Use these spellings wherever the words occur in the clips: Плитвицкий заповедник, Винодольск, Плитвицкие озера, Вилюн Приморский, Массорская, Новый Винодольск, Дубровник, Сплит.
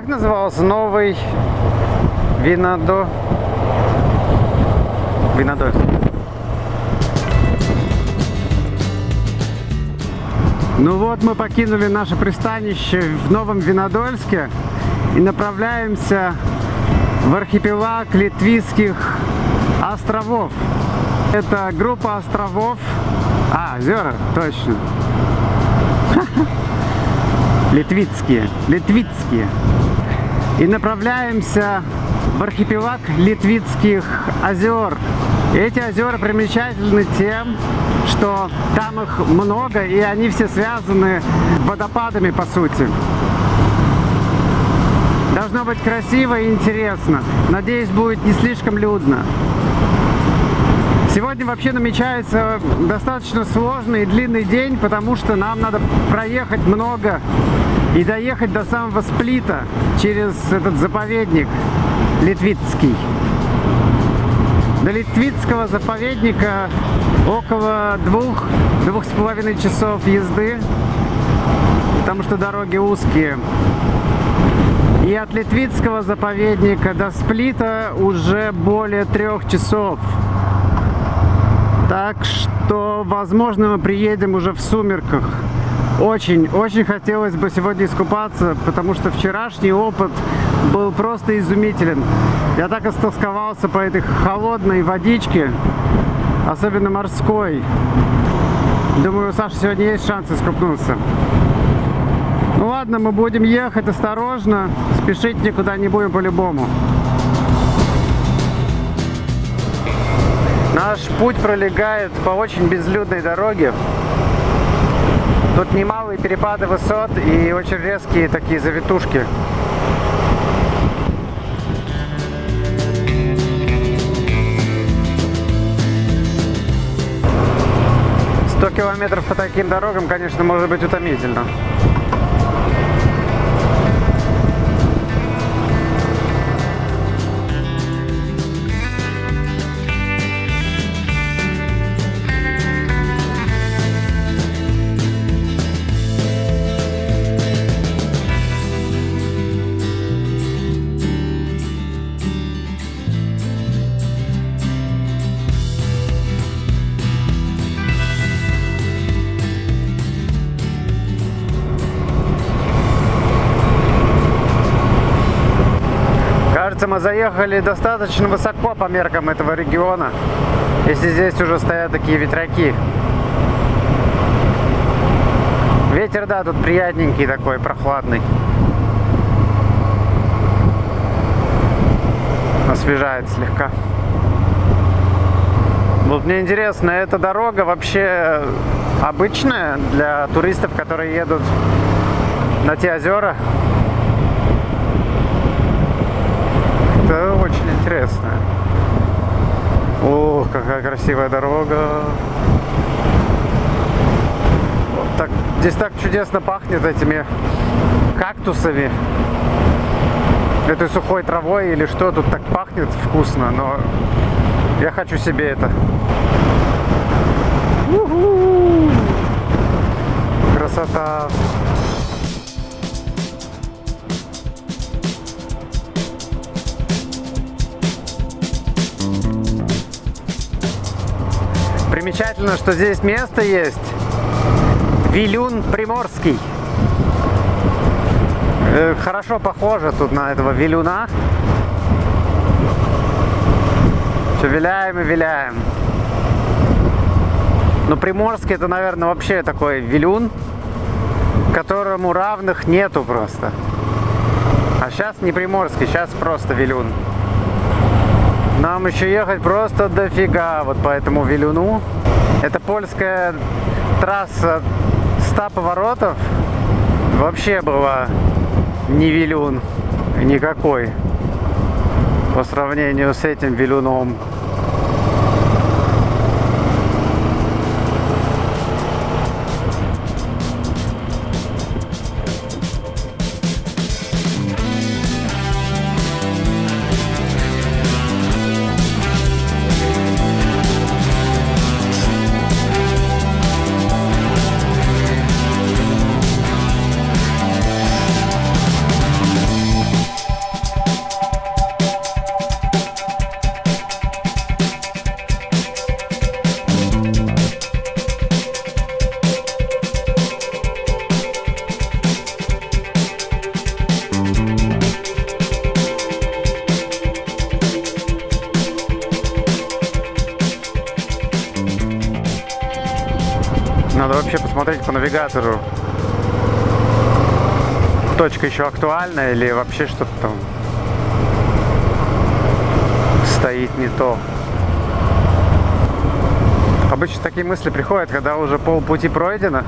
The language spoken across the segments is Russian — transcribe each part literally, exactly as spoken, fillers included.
Как назывался новый Винодо... Винодольск? Ну вот мы покинули наше пристанище в Новом Винодольске и направляемся в архипелаг Плитвицких островов. Это группа островов, а, озера, точно. Плитвицкие, Плитвицкие. И направляемся в архипелаг Плитвицких озер. Эти озера примечательны тем, что там их много, и они все связаны водопадами, по сути. Должно быть красиво и интересно. Надеюсь, будет не слишком людно. Сегодня вообще намечается достаточно сложный и длинный день, потому что нам надо проехать много и доехать до самого Сплита через этот заповедник Плитвицкий. До Плитвицкого заповедника около двух, двух с половиной часов езды, потому что дороги узкие. И от Плитвицкого заповедника до Сплита уже более трех часов. Так что, возможно, мы приедем уже в сумерках. Очень, очень хотелось бы сегодня искупаться, потому что вчерашний опыт был просто изумителен. Я так истосковался по этой холодной водичке, особенно морской. Думаю, у Саши сегодня есть шанс искупнуться. Ну ладно, мы будем ехать осторожно, спешить никуда не будем по-любому. Наш путь пролегает по очень безлюдной дороге. Тут немалые перепады высот и очень резкие такие завитушки. сто километров по таким дорогам, конечно, может быть утомительно. Мы заехали достаточно высоко по меркам этого региона, если здесь уже стоят такие ветряки. Ветер, да, тут приятненький такой, прохладный. Освежает слегка. Вот мне интересно, эта дорога вообще обычная для туристов, которые едут на те озера? Это очень интересно. О, какая красивая дорога. Вот так, здесь так чудесно пахнет этими кактусами. Этой сухой травой или что, тут так пахнет вкусно, но я хочу себе это. У-ху! Красота! Примечательно, что здесь место есть. Вилюн Приморский. Хорошо похоже тут на этого вилюна. Все виляем и виляем. Но Приморский — это, наверное, вообще такой вилюн, которому равных нету просто. А сейчас не Приморский, сейчас просто вилюн. Нам еще ехать просто дофига вот по этому вилюну. Это польская трасса ста поворотов. Вообще была не вилюн никакой по сравнению с этим вилюном. посмотреть по навигатору, точка еще актуальна или вообще что-то там стоит не то. Обычно такие мысли приходят, когда уже полпути пройдено.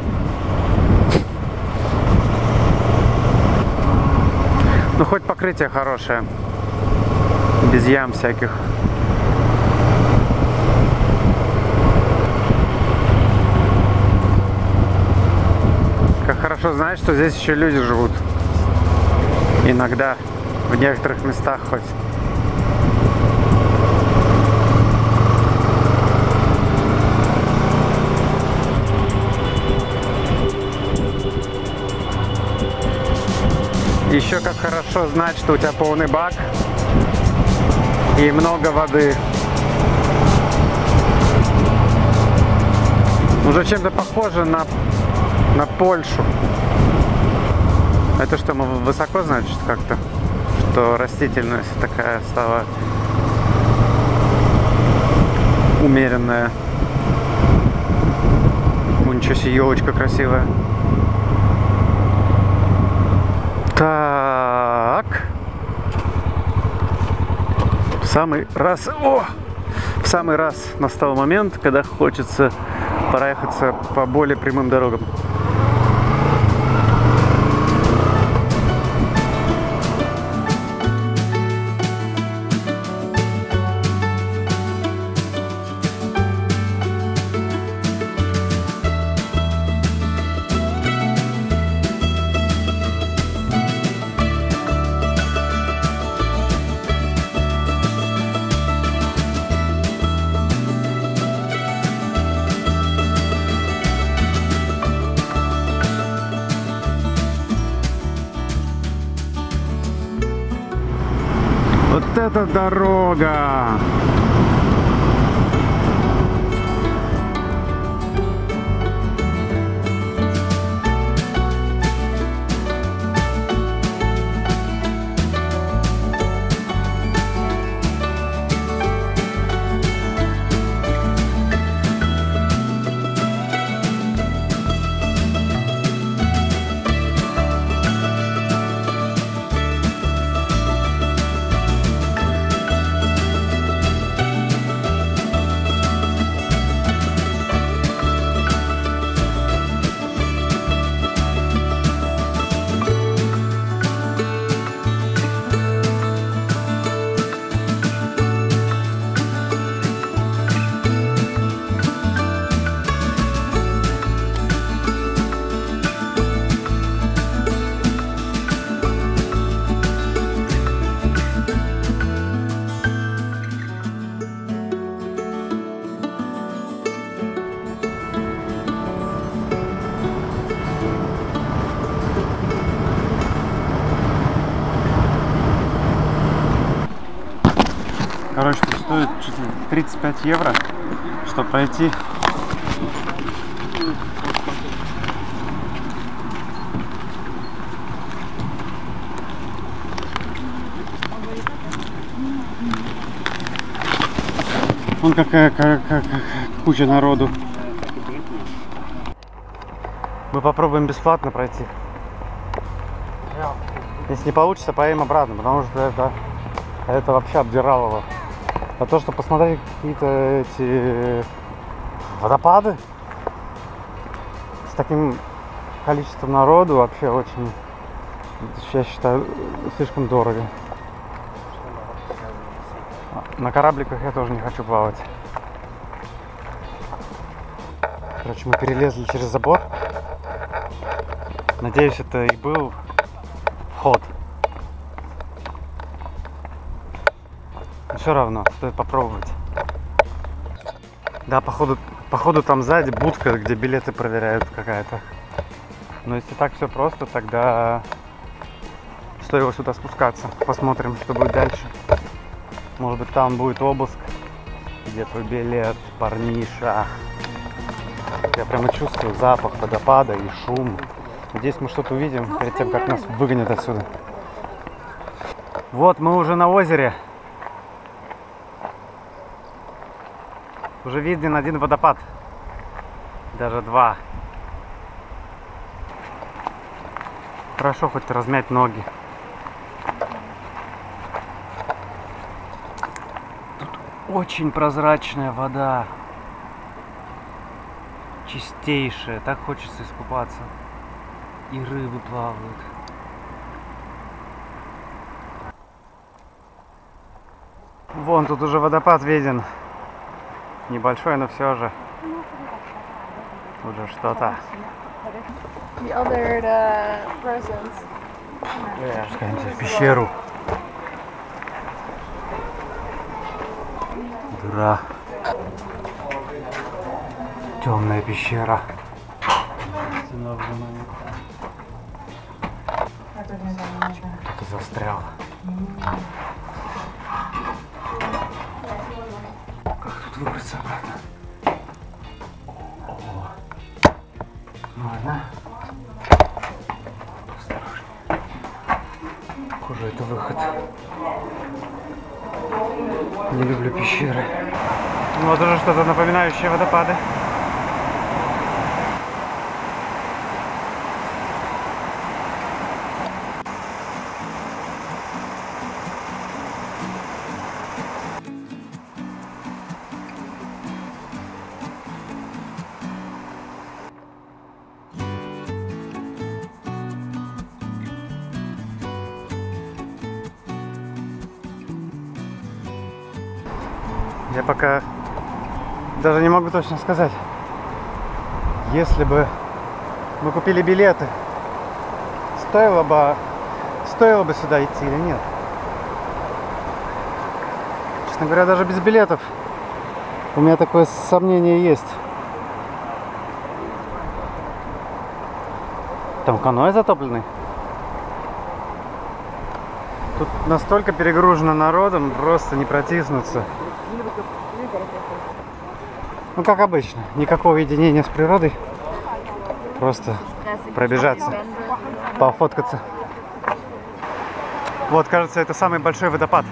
Ну хоть покрытие хорошее, без ям всяких. Как хорошо знать, что здесь еще люди живут. Иногда, в некоторых местах хоть. Еще как хорошо знать, что у тебя полный бак и много воды. Уже чем-то похоже на, на Польшу. Это что, мы высоко, значит, как-то? Что растительность такая стала умеренная. О, ничего себе, елочка красивая. Так, в самый раз, о, в самый раз настал момент, когда хочется проехаться по более прямым дорогам. Это дорога. Короче, стоит тридцать пять евро, чтобы пройти. Вон какая, какая, какая куча народу. Мы попробуем бесплатно пройти. Если не получится, поедем обратно, потому что это, это вообще обдиралово. А то, что посмотреть какие-то эти водопады с таким количеством народу, вообще очень, я считаю, слишком дорого. На корабликах я тоже не хочу плавать. Короче, мы перелезли через забор. Надеюсь, это и был вход. Все равно стоит попробовать. Да, походу, походу там сзади будка, где билеты проверяют какая-то. Но если так все просто, тогда стоило сюда спускаться. Посмотрим, что будет дальше. Может быть, там будет обыск. Где твой билет, парниша? Я прямо чувствую запах водопада и шум. Надеюсь, мы что-то увидим перед тем, как нас выгонят отсюда. Вот мы уже на озере. Уже виден один водопад, даже два. хорошо хоть размять ноги. Тут очень прозрачная вода, чистейшая, так хочется искупаться. И рыбы плавают. Вон тут уже водопад виден. Небольшой, но все же. Уже что-то. Спускаемся в пещеру. Дыра. Темная пещера. Кто-то застрял. Как тут выбраться обратно? Ну ладно. Осторожнее. Хуже это выход. Не люблю пещеры. Ну вот уже что-то напоминающее водопады. Я пока даже не могу точно сказать, если бы мы купили билеты, стоило бы, стоило бы сюда идти или нет. Честно говоря, даже без билетов у меня такое сомнение есть. Там каноэ затоплены. Тут настолько перегружено народом, просто не протиснуться. Ну, как обычно, никакого единения с природой, просто пробежаться, пофоткаться. Вот, кажется, это самый большой водопад.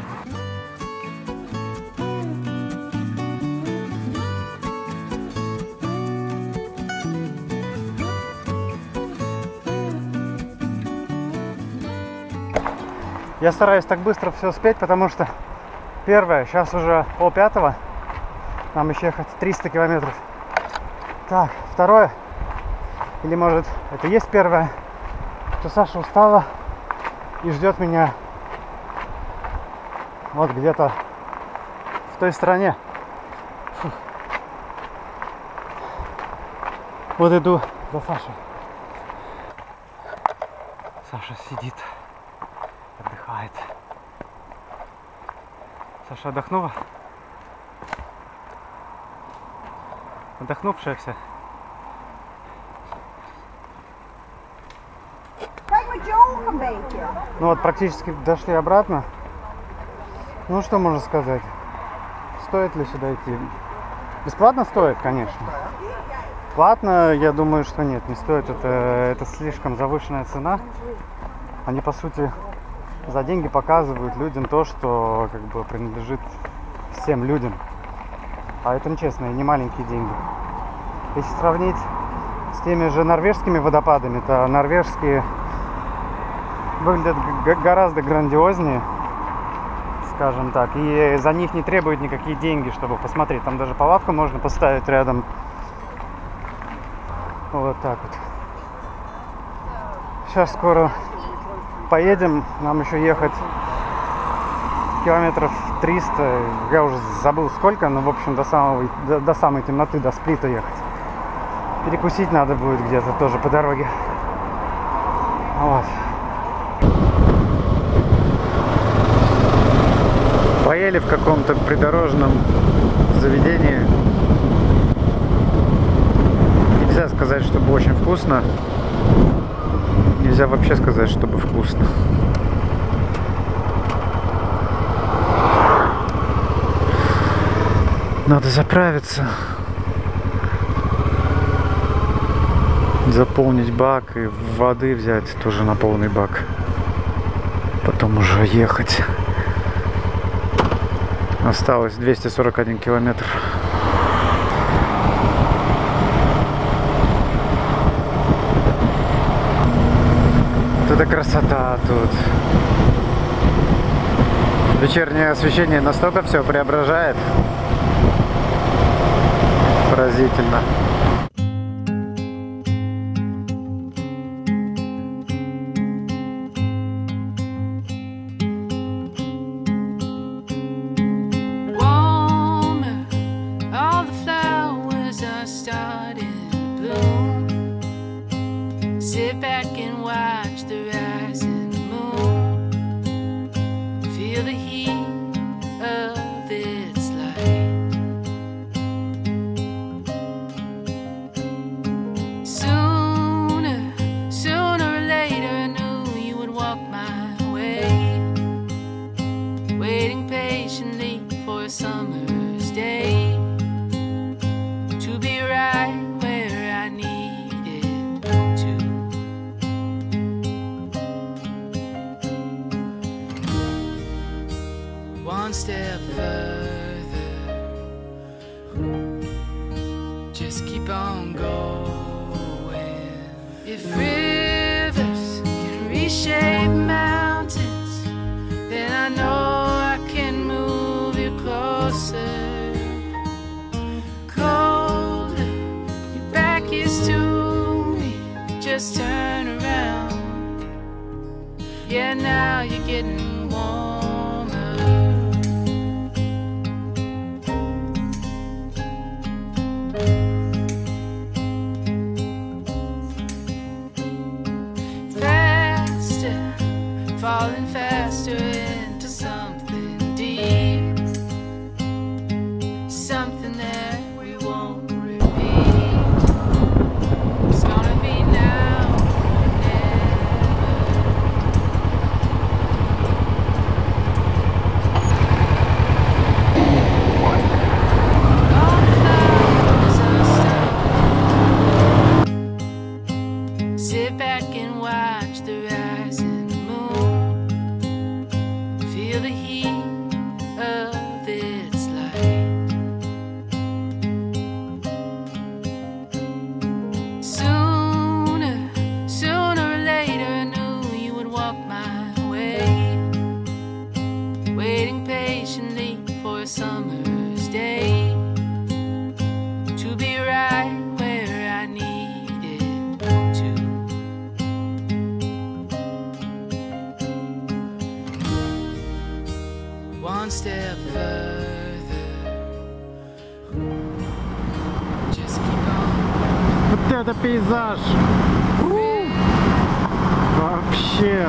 Я стараюсь так быстро все успеть, потому что первое, сейчас уже пол пятого, нам еще ехать триста километров. Так, второе, или может это есть первое, что Саша устала и ждет меня вот где-то в той стороне. Фух. Вот иду за Сашей. Саша сидит. Отдыхает. Саша отдохнула? Отдохнувшаяся? Ну вот, практически дошли обратно. Ну что можно сказать? Стоит ли сюда идти? Бесплатно стоит, конечно. Платно, я думаю, что нет, не стоит. Это, это слишком завышенная цена. Они, по сути... За деньги показывают людям то, что как бы принадлежит всем людям. А это нечестно, и не маленькие деньги. Если сравнить с теми же норвежскими водопадами, то норвежские выглядят гораздо грандиознее, скажем так. И за них не требуют никакие деньги, чтобы посмотреть. Там даже палатку можно поставить рядом. Вот так вот. Сейчас скоро... Поедем, нам еще ехать километров триста, я уже забыл сколько, но в общем до, самого, до, до самой темноты, до Сплита ехать. Перекусить надо будет где-то тоже по дороге. Вот. Поели в каком-то придорожном заведении. Нельзя сказать, чтобы очень вкусно. Нельзя вообще сказать, чтобы вкусно. Надо заправиться, заполнить бак и воды взять тоже на полный бак. Потом уже ехать. Осталось двести сорок один километр. красота тут. Вечернее освещение настолько все преображает. Поразительно. Вот это пейзаж! У-у-у! Вообще!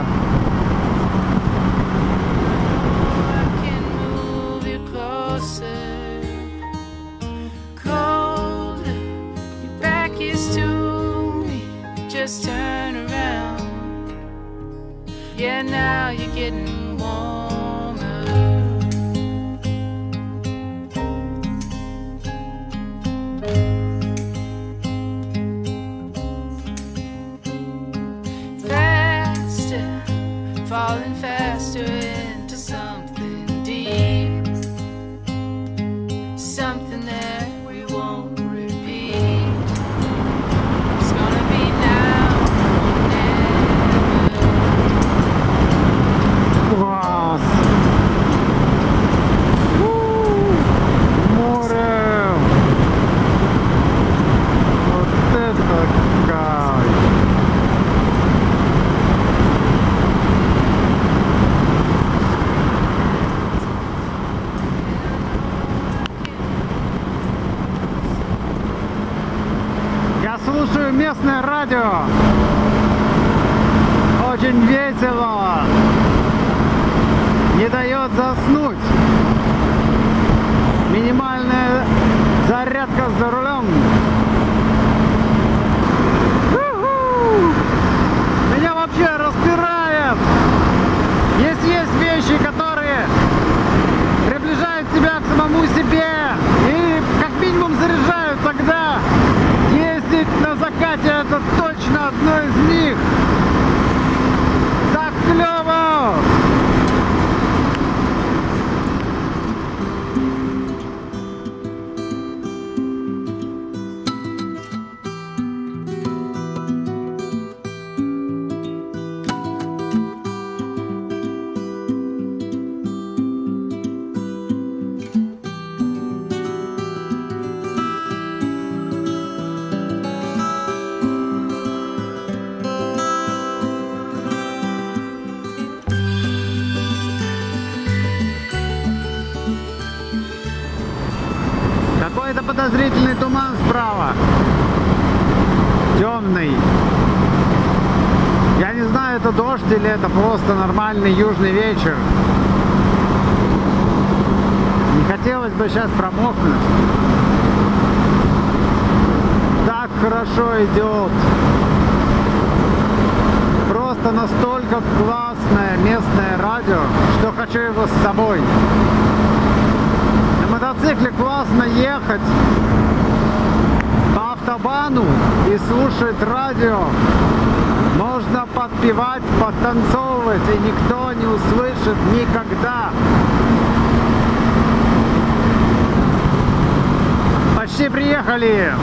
Местное радио. Очень весело. Не дает заснуть. Минимальная зарядка за рулем. Меня вообще распирает. Есть есть вещи, которые приближают тебя к самому себе и как минимум заряжают, тогда на закате это точно одно из них. Так клево! подозрительный туман справа. Темный. Я не знаю, это дождь или это просто нормальный южный вечер. Не хотелось бы сейчас промокнуть. Так хорошо идет. Просто настолько классное местное радио, что хочу его с собой. На мотоцикле классно ехать по автобану и слушать радио. Можно подпевать, подтанцовывать, и никто не услышит никогда. Почти приехали.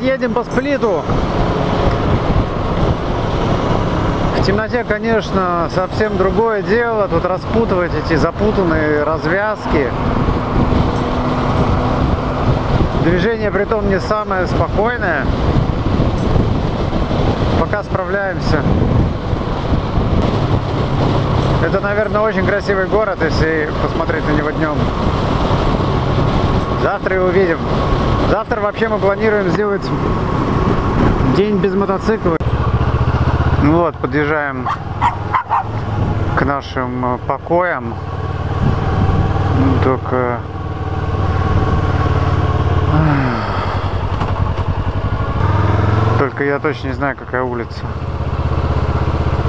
Едем по Сплиту. В темноте, конечно, совсем другое дело. Тут распутывать эти запутанные развязки. Движение притом не самое спокойное. Пока справляемся. Это, наверное, очень красивый город, если посмотреть на него днем. Завтра и увидим. Завтра вообще мы планируем сделать день без мотоцикла. Ну вот, подъезжаем к нашим покоям. Ну, только только я точно не знаю, какая улица.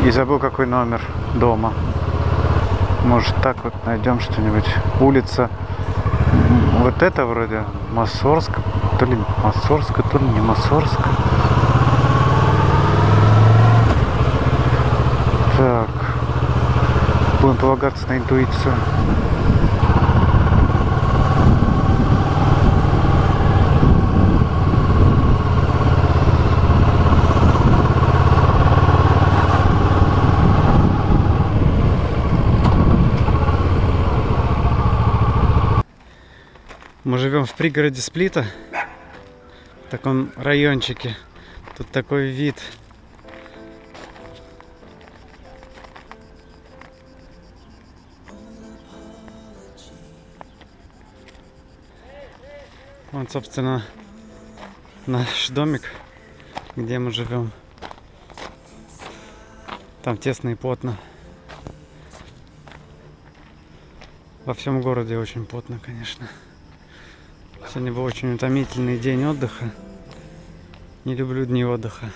И забыл, какой номер дома. Может, так вот найдем что-нибудь. Улица. Вот это вроде Массорская, то ли Массорская, то ли не Массорская. Так, будем полагаться на интуицию. Мы живем в пригороде Сплита, в таком райончике. Тут такой вид. Вот, собственно, наш домик, где мы живем. Там тесно и плотно. Во всем городе очень плотно, конечно. Сегодня был очень утомительный день отдыха. Не люблю дни отдыха.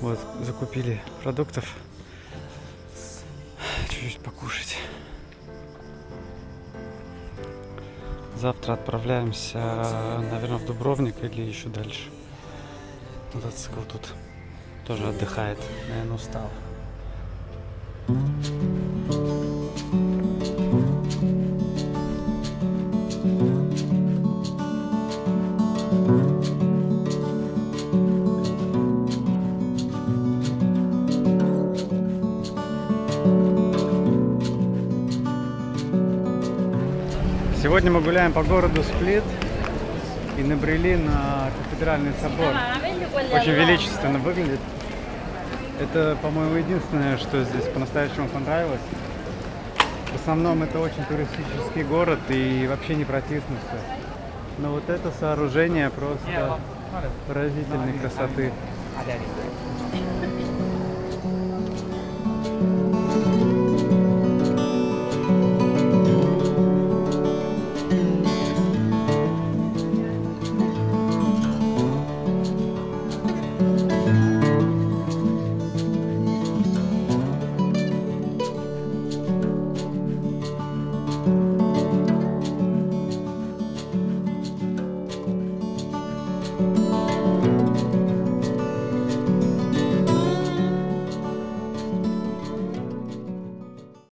Вот, закупили продуктов. Чуть-чуть покушать. Завтра отправляемся, наверное, в Дубровник или еще дальше. Мотоцикл тут тоже отдыхает. Наверное, устал. Сегодня мы гуляем по городу Сплит и набрели на кафедральный собор. Очень величественно выглядит. Это, по-моему, единственное, что здесь по-настоящему понравилось. В основном это очень туристический город и вообще не протиснуться. Но вот это сооружение просто поразительной красоты.